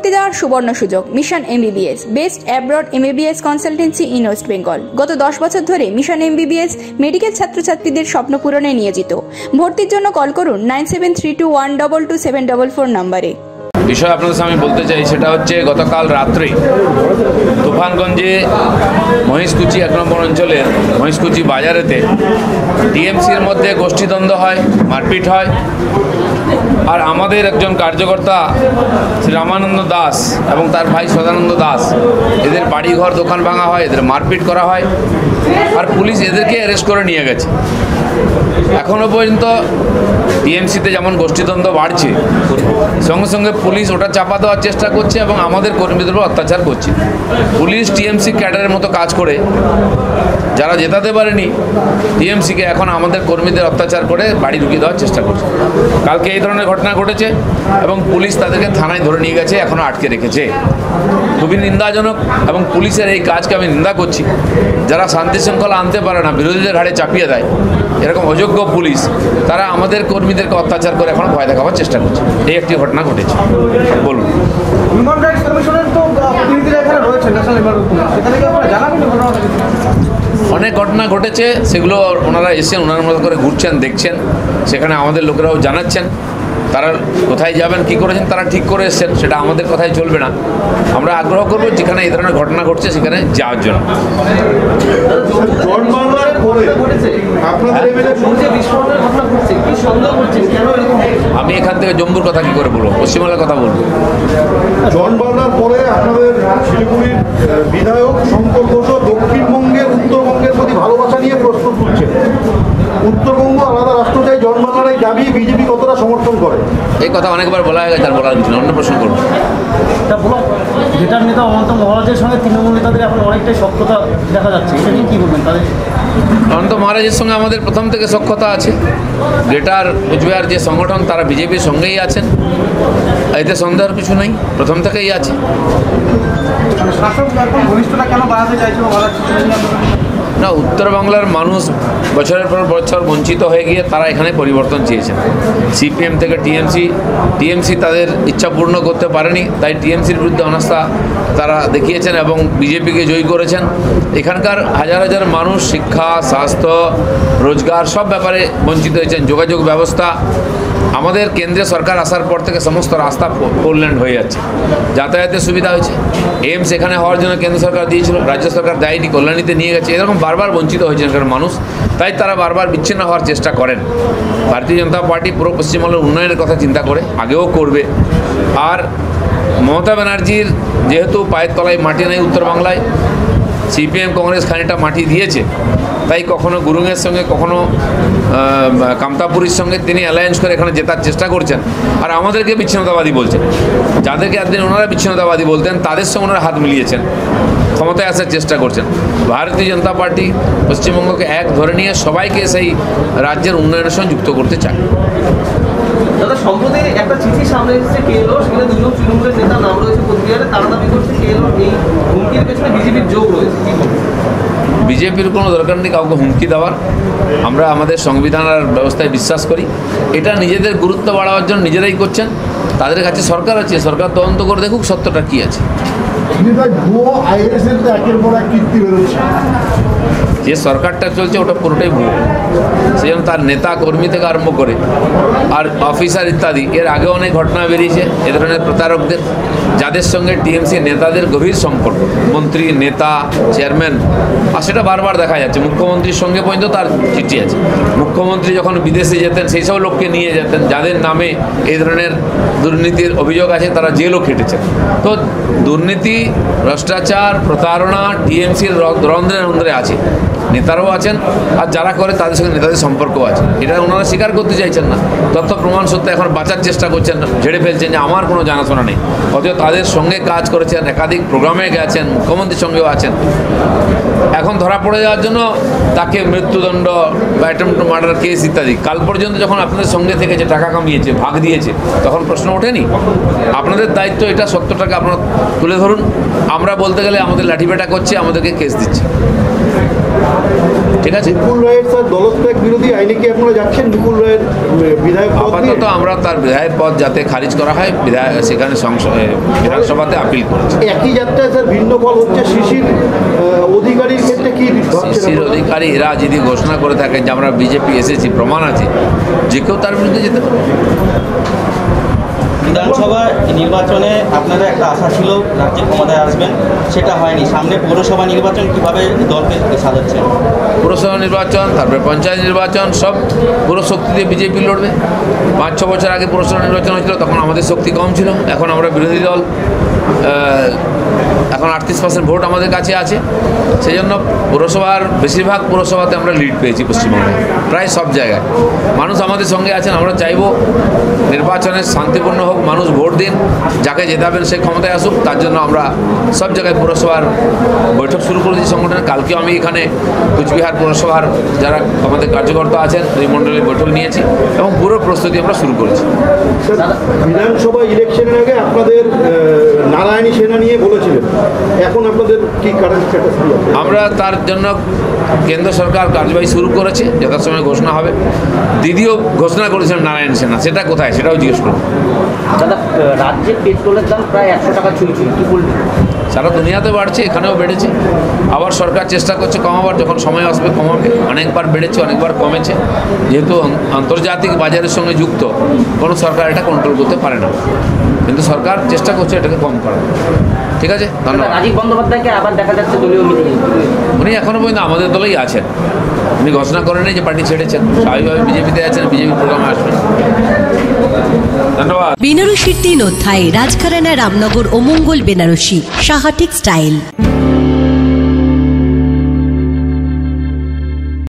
ভর্তি দেওয়ার সুবর্ণ সুযোগ mission MBBS best abroad MBBS consultancy in West Bengal. গত 10 বছর ধরে মিশন এমবিবিএস মেডিকেল ছাত্রছাত্রীদের স্বপ্ন পূরণে নিয়োজিত। ভর্তির জন্য কল করুন 9732122744 নম্বরে। বিষয় আপনাদের সামনে বলতে চাই সেটা হচ্ছে গতকাল রাত্রে তুফানগঞ্জে মহিষকুচি 1 নম্বর অঞ্চলের মহিষকুচি বাজারেতে টিএমসির মধ্যে গোষ্ঠীদ্বন্দ্ব হয়, মারপিট হয়। আর আমাদের একজন কার্যকর্তা শ্রী রামানন্দ দাস এবং তার ভাই সদানন্দ দাস, এদের বাড়িঘর দোকান ভাঙা হয়, এদের মারপিট করা হয় আর পুলিশ এদেরকে অ্যারেস্ট করে নিয়ে গেছে। এখনও পর্যন্ত টিএমসিতে যেমন গোষ্ঠীদ্বন্দ্ব বাড়ছে, সঙ্গে সঙ্গে পুলিশ ওটা চাপা দেওয়ার চেষ্টা করছে এবং আমাদের কর্মীদের উপর অত্যাচার করছে। পুলিশ টিএমসি ক্যাডারের মতো কাজ করে, যারা জেতাতে পারেনি টিএমসিকে এখন আমাদের কর্মীদের অত্যাচার করে বাড়ি ঢুকিয়ে দেওয়ার চেষ্টা করছে। কালকে এই ধরনের ঘটনা ঘটেছে এবং পুলিশ তাদেরকে থানায় ধরে নিয়ে গেছে, এখনও আটকে রেখেছে। খুবই নিন্দাজনক এবং পুলিশের এই কাজকে আমি নিন্দা করছি। যারা শান্তি শৃঙ্খলা আনতে পারে না, বিরোধীদের ঘাড়ে চাপিয়ে দেয়, এরকম অযোগ্য পুলিশ তারা আমাদের কর্মীদেরকে অত্যাচার করে এখন ভয় দেখাবার চেষ্টা করছে। এই একটি ঘটনা ঘটেছে। বলুন, অনেক ঘটনা ঘটেছে, সেগুলো ওনারা এসে ওনার মতো করে ঘুরছেন, দেখছেন। সেখানে আমাদের লোকেরাও জানাচ্ছেন তারা কোথায় যাবেন, কী করেছেন। তারা ঠিক করে এসছেন, সেটা আমাদের কথাই চলবে না। আমরা আগ্রহ করব যেখানে এই ধরনের ঘটনা ঘটছে সেখানে যাওয়ার জন্য। আমি এখান থেকে জম্মুর কথা কি করে বলবো, পশ্চিমবাংলার কথা বলবো। জনবাংলার পরে আপনাদের শিলিগুড়ির বিধায়ক শঙ্কর ঘোষ দক্ষিণবঙ্গের উত্তরবঙ্গের প্রতি ভালোবাসা নিয়ে প্রশ্ন তুলছেন। উত্তরবঙ্গ আলাদা রাষ্ট্র চাই, জনবাংলার দাবি বিজেপি কতটা সমর্থন করে? এই কথা অনেকবার বলা হয়ে গেছে, আর বলার কিছু না। অন্য প্রশ্ন করবো। ভেটার নেতা অনন্ত মহারাজের সঙ্গে তৃণমূল নেতাদের এখন অনেকটাই সক্ষতা দেখা যাচ্ছে, এটা নিয়ে কী বলবেন? তাদের অনন্ত মহারাজের সঙ্গে আমাদের প্রথম থেকে সক্ষতা আছে। গ্রেটার কোচবিহার যে সংগঠন তারা বিজেপির সঙ্গেই আছেন, এতে সন্দেহের কিছু নেই, প্রথম থেকেই আছে। না, উত্তর বাংলার মানুষ বছরের পর বছর বঞ্চিত হয়ে গিয়ে তারা এখানে পরিবর্তন চেয়েছেন। সিপিএম থেকে টিএমসি তাদের ইচ্ছা পূর্ণ করতে পারেনি, তাই টিএমসির বিরুদ্ধে অনাস্থা তারা দেখিয়েছেন এবং বিজেপিকে জয়ী করেছেন। এখানকার হাজার হাজার মানুষ শিক্ষা, স্বাস্থ্য, রোজগার সব ব্যাপারে বঞ্চিত হয়েছেন। যোগাযোগ ব্যবস্থা আমাদের কেন্দ্রীয় সরকার আসার পর থেকে সমস্ত রাস্তা ফোরলেন হয়ে যাচ্ছে, যাতায়াতের সুবিধা হয়েছে। এইমস এখানে হওয়ার জন্য কেন্দ্র সরকার দিয়েছিল, রাজ্য সরকার দেয়নি, কল্যাণীতে নিয়ে গেছে। এরকম বারবার বঞ্চিত হয়েছে এখানকার মানুষ, তাই তারা বারবার বিচ্ছিন্ন হওয়ার চেষ্টা করেন। ভারতীয় জনতা পার্টি পুরো পশ্চিমবঙ্গের উন্নয়নের কথা চিন্তা করে, আগেও করবে। আর মমতা ব্যানার্জির যেহেতু পায়ের তলায় মাটি নেই উত্তর বাংলায়, সিপিএম কংগ্রেস খানিকটা মাটি দিয়েছে, তাই কখনো গুরুংয়ের সঙ্গে, কখনো কামতাপুরীর সঙ্গে তিনি অ্যালায়েন্স করে এখানে জেতার চেষ্টা করছেন। আর আমাদেরকে বিচ্ছিন্নতাবাদী বলছেন, যাদেরকে একদিন ওনারা বিচ্ছিন্নতাবাদী বলতেন তাদের সঙ্গে ওনারা হাত মিলিয়েছেন, ক্ষমতায় আসার চেষ্টা করছেন। ভারতীয় জনতা পার্টি পশ্চিমবঙ্গকে এক ধরে নিয়ে সবাইকে সেই রাজ্যের উন্নয়নের সঙ্গে যুক্ত করতে চায়। দাদা, সম্প্রতি একটা চিঠি সামনে এসেছে কেএলও, সেখানে দুজন তৃণমূলের নেতার নাম রয়েছে কোচবিহারে। তারা দাবি করছে কেএলও এই হুমকির পেছনে বিজেপির যোগ রয়েছে। বিজেপির কোনো দরকার নেই কাউকে হুমকি দেওয়ার। আমরা আমাদের সংবিধান আর ব্যবস্থায় বিশ্বাস করি। এটা নিজেদের গুরুত্ব বাড়াবার জন্য নিজেরাই করছেন। তাদের কাছে সরকার আছে, সরকার তদন্ত করে দেখুক সত্যটা কী আছে। যে সরকারটা চলছে ওটা পুরোটাই ভুল। সেই জন্য তার নেতা কর্মী থেকে আরম্ভ করে আর অফিসার ইত্যাদি, এর আগে অনেক ঘটনা বেরিয়েছে এ ধরনের প্রতারকদের, যাদের সঙ্গে টিএমসি নেতাদের গভীর সম্পর্ক, মন্ত্রী, নেতা, চেয়ারম্যান। আর সেটা বারবার দেখা যাচ্ছে, মুখ্যমন্ত্রীর সঙ্গে পর্যন্ত তার চিঠি আছে। মুখ্যমন্ত্রী যখন বিদেশে যেতেন সেই সব লোককে নিয়ে যেতেন যাদের নামে এই ধরনের দুর্নীতির অভিযোগ আছে, তারা জেলও খেটেছেন। তো দুর্নীতি, ভ্রষ্টাচার, প্রতারণা টিএমসির রন্ধ্রে রন্ধ্রে আছে। নেতারাও আছেন আর যারা করে তাদের সঙ্গে নেতাদের সম্পর্ক আছে। এটা ওনারা স্বীকার করতে চাইছেন না, তথ্য প্রমাণ সত্ত্বে এখন বাঁচার চেষ্টা করছেন, ঝেড়ে ফেলছেন যে আমার কোনো জানাশোনা নেই। অথচ তাদের সঙ্গে কাজ করেছেন, একাধিক প্রোগ্রামে গেছেন, মুখ্যমন্ত্রীর সঙ্গেও আছেন। এখন ধরা পড়ে যাওয়ার জন্য তাকে মৃত্যুদণ্ড বা অ্যাটেম্প টু মার্ডার কেস ইত্যাদি। কাল পর্যন্ত যখন আপনাদের সঙ্গে থেকে যে টাকা কামিয়েছে, ভাগ দিয়েছে, তখন প্রশ্ন ওঠেনি? আপনাদের দায়িত্ব এটা, সত্যটাকে আপনারা তুলে ধরুন। আমরা বলতে গেলে আমাদের লাঠিপেটা করছে, আমাদেরকে কেস দিচ্ছে। ঠিক আছে। মুকুল রায়ের স্যার দলত্যাগ বিরোধী আইনে কি আপনারা যাচ্ছেন? মুকুল রায়ের বিধায়ক পদ আপাতত আমরা তার বিধায়ক পদ যাতে খারিজ করা হয় বিধায়ক সেখানে বিধানসভাতে আপিল করেছে। একই যাত্রায় স্যার ভিন্ন ফল হচ্ছে শিশির অধিকারীর ক্ষেত্রে কি শিশির অধিকারী এরা যদি ঘোষণা করে থাকে যে আমরা বিজেপি এসেছি প্রমাণ আছে যে কেউ তার বিরুদ্ধে যেতে পারে। বিধানসভা নির্বাচনে আপনাদের একটা আশা ছিল রাজ্যে ক্ষমতায় আসবেন, সেটা হয়নি। সামনে পৌরসভা নির্বাচন, কীভাবে দলকে সাজাচ্ছেন? পৌরসভা নির্বাচন, তারপরে পঞ্চায়েত নির্বাচন, সব পুরো শক্তি দিয়ে বিজেপি লড়বে। 5-6 বছর আগে পৌরসভা নির্বাচন হয়েছিল, তখন আমাদের শক্তি কম ছিল। এখন আমরা বিরোধী দল, এখন 38% ভোট আমাদের কাছে আছে। সেই জন্য পৌরসভার বেশিরভাগ পৌরসভাতে আমরা লিড পেয়েছি পশ্চিমবঙ্গে, প্রায় সব জায়গায়। মানুষ আমাদের সঙ্গে আছেন, আমরা চাইব নির্বাচনে শান্তিপূর্ণ হোক, মানুষ ভোট দিন, যাকে জেতাবেন সে ক্ষমতায় আসুক। তার জন্য আমরা সব জায়গায় পৌরসভার বৈঠক শুরু করেছি সংগঠনে। কালকেও আমি এখানে কুচবিহার পৌরসভার যারা আমাদের কার্যকর্তা আছেন দুই মণ্ডলের বৈঠক নিয়েছি এবং পুরো প্রস্তুতি আমরা শুরু করেছি। বিধানসভা ইলেকশনের আগে আপনাদের নারায়ণী সেনা নিয়ে বলেছিলেন, এখন আপনাদের কি কারেন্ট স্ট্যাটাস? আমরা তার জন্য কেন্দ্র সরকার কার্যবাহী শুরু করেছে, যথাসময়ে ঘোষণা হবে। দিদিও ঘোষণা করেছিলেন নারায়ণ সেনা, সেটা কোথায় সেটাও জিজ্ঞেস করুন। দাদা, রাজ্যে পেট্রোলের দাম প্রায় 100 টাকা ছুঁয়েছে, কি বলবেন? সারা দুনিয়াতে বাড়ছে, এখানেও বেড়েছে। আবার সরকার চেষ্টা করছে কমাবার, যখন সময় আসবে কমাবে। অনেকবার বেড়েছে, অনেকবার কমেছে। যেহেতু আন্তর্জাতিক বাজারের সঙ্গে যুক্ত, কোনো সরকার এটা কন্ট্রোল করতে পারে না, কিন্তু সরকার চেষ্টা করছে এটাকে কম করার। ঠিক আছে, ধন্যবাদ। রাজীব বন্দ্যোপাধ্যায়কে আবার দেখা যাচ্ছে দলীয় মিটিংয়ে, উনি এখনও পর্যন্ত আমাদের দলেই আছেন। উনি ঘোষণা করেনি যে পার্টি ছেড়েছেন, স্বাভাবিকভাবে বিজেপিতে আছেন, বিজেপি প্রোগ্রামে আসবেন। ধন্যবাদ। বেনারসির 3 অধ্যায়, রাজঘরানা, রামনগর ও মঙ্গল বেনারসি, সাহা টেক্সটাইল।